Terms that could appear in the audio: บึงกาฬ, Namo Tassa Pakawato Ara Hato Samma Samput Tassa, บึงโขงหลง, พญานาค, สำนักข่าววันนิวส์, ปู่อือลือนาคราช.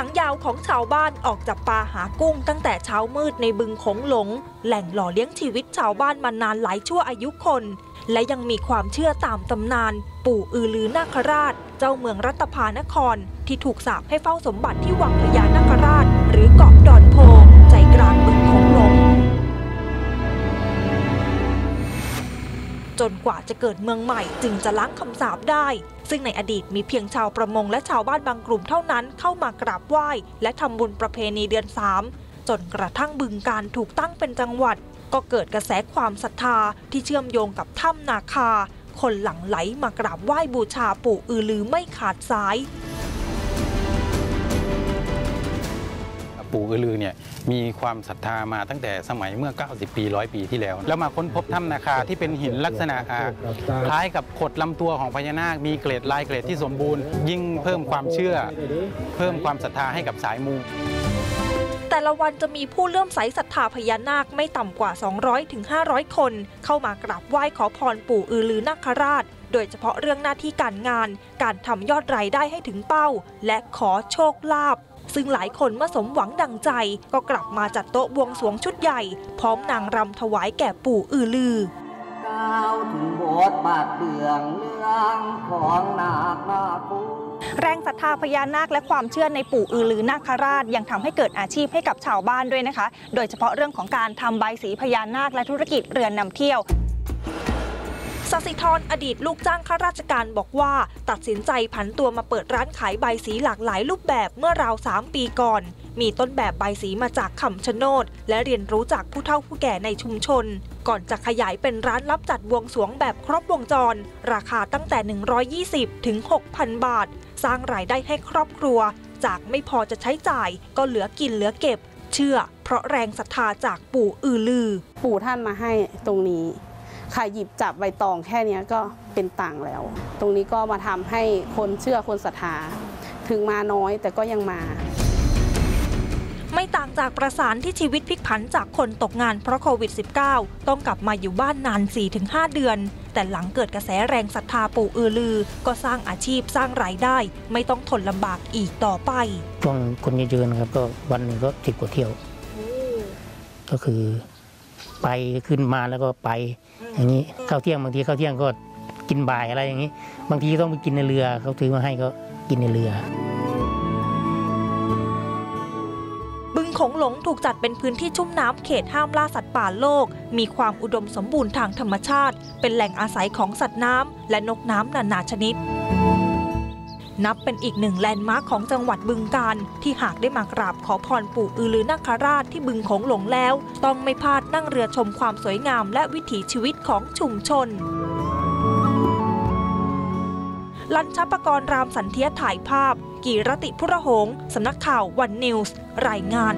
หางยาวของชาวบ้านออกจับปลาหากุ้งตั้งแต่เช้ามืดในบึงโขงหลงแหล่งหล่อเลี้ยงชีวิตชาวบ้านมานานหลายชั่วอายุคนและยังมีความเชื่อตามตำนานปู่อือลือนาคราชเจ้าเมืองรัตภานครที่ถูกสาปให้เฝ้าสมบัติที่วังพญานาคราชหรือเกาะดอนโพใจกลางบึงโขงหลงจนกว่าจะเกิดเมืองใหม่จึงจะล้างคำสาปได้ซึ่งในอดีตมีเพียงชาวประมงและชาวบ้านบางกลุ่มเท่านั้นเข้ามากราบไหว้และทำบุญประเพณีเดือน3จนกระทั่งบึงกาฬถูกตั้งเป็นจังหวัดก็เกิดกระแสความศรัทธาที่เชื่อมโยงกับถ้ำนาคาคนหลั่งไหลมากราบไหว้บูชาปู่อือลือไม่ขาดสายปู่อือลือเนี่ยมีความศรัทธามาตั้งแต่สมัยเมื่อ90ปี100ปีที่แล้วแล้วมาค้นพบถ้ำนาคาที่เป็นหินลักษณะคล้ายกับขดลำตัวของพญานาคมีเกล็ดลายเกล็ดที่สมบูรณ์ยิ่งเพิ่มความเชื่อเพิ่มความศรัทธาให้กับสายมูแต่ละวันจะมีผู้เลื่อมใสศรัทธาพญานาคไม่ต่ำกว่า 200-500 คนเข้ามากราบไหว้ขอพรปู่อือลือนาคราชโดยเฉพาะเรื่องหน้าที่การงานการทำยอดรายได้ให้ถึงเป้าและขอโชคลาภซึ่งหลายคนเมื่อสมหวังดังใจก็กลับมาจัดโต๊ะบวงสรวงชุดใหญ่พร้อมนางรำถวายแก่ปู่อือลือแรงศรัทธาพญานาคและความเชื่อในปู่อือลือนาคราชยังทำให้เกิดอาชีพให้กับชาวบ้านด้วยนะคะโดยเฉพาะเรื่องของการทำใบสีพญานาคและธุรกิจเรือนนำเที่ยวสศิธรอดีตลูกจ้างข้าราชการบอกว่าตัดสินใจผันตัวมาเปิดร้านขายใบสีหลากหลายรูปแบบเมื่อราว3ปีก่อนมีต้นแบบใบสีมาจากคำชะโนดและเรียนรู้จากผู้เฒ่าผู้แก่ในชุมชนก่อนจะขยายเป็นร้านรับจัดบวงสรวงแบบครบวงจรราคาตั้งแต่120ถึง 6,000 บาทสร้างรายได้ให้ครอบครัวจากไม่พอจะใช้จ่ายก็เหลือกินเหลือเก็บเชื่อเพราะแรงศรัทธาจากปู่อือลือปู่ท่านมาให้ตรงนี้ค่ะหยิบจับใบตองแค่นี้ก็เป็นต่างแล้วตรงนี้ก็มาทำให้คนเชื่อคนศรัทธาถึงมาน้อยแต่ก็ยังมาไม่ต่างจากประสานที่ชีวิตพลิกผันจากคนตกงานเพราะโควิด -19 ต้องกลับมาอยู่บ้านนาน 4-5 เดือนแต่หลังเกิดกระแสแรงศรัทธาปู่อือลือก็สร้างอาชีพสร้างรายได้ไม่ต้องทนลำบากอีกต่อไปช่วงคนเยอะๆนะครับก็วันนึงก็10กว่าเที่ยวก็คือไปขึ้นมาแล้วก็ไปอย่างนี้ข้าวเที่ยงบางทีข้าวเที่ยงก็กินบ่ายอะไรอย่างนี้บางทีต้องไปกินในเรือเขาถือมาให้ก็กินในเรือบึงโขงหลงถูกจัดเป็นพื้นที่ชุ่มน้ำเขตห้ามล่าสัตว์ป่าโลกมีความอุดมสมบูรณ์ทางธรรมชาติเป็นแหล่งอาศัยของสัตว์น้ำและนกน้ำนานาชนิดนับเป็นอีกหนึ่งแลนด์มาร์คของจังหวัดบึงกาฬที่หากได้มากราบขอพรปู่อือลือนาคราชที่บึงโขงหลงแล้วต้องไม่พลาดนั่งเรือชมความสวยงามและวิถีชีวิตของชุมชนลัญชปกรณ์รามสันเทียถ่ายภาพกีรติพุระหงษ์สำนักข่าววันนิวส์รายงาน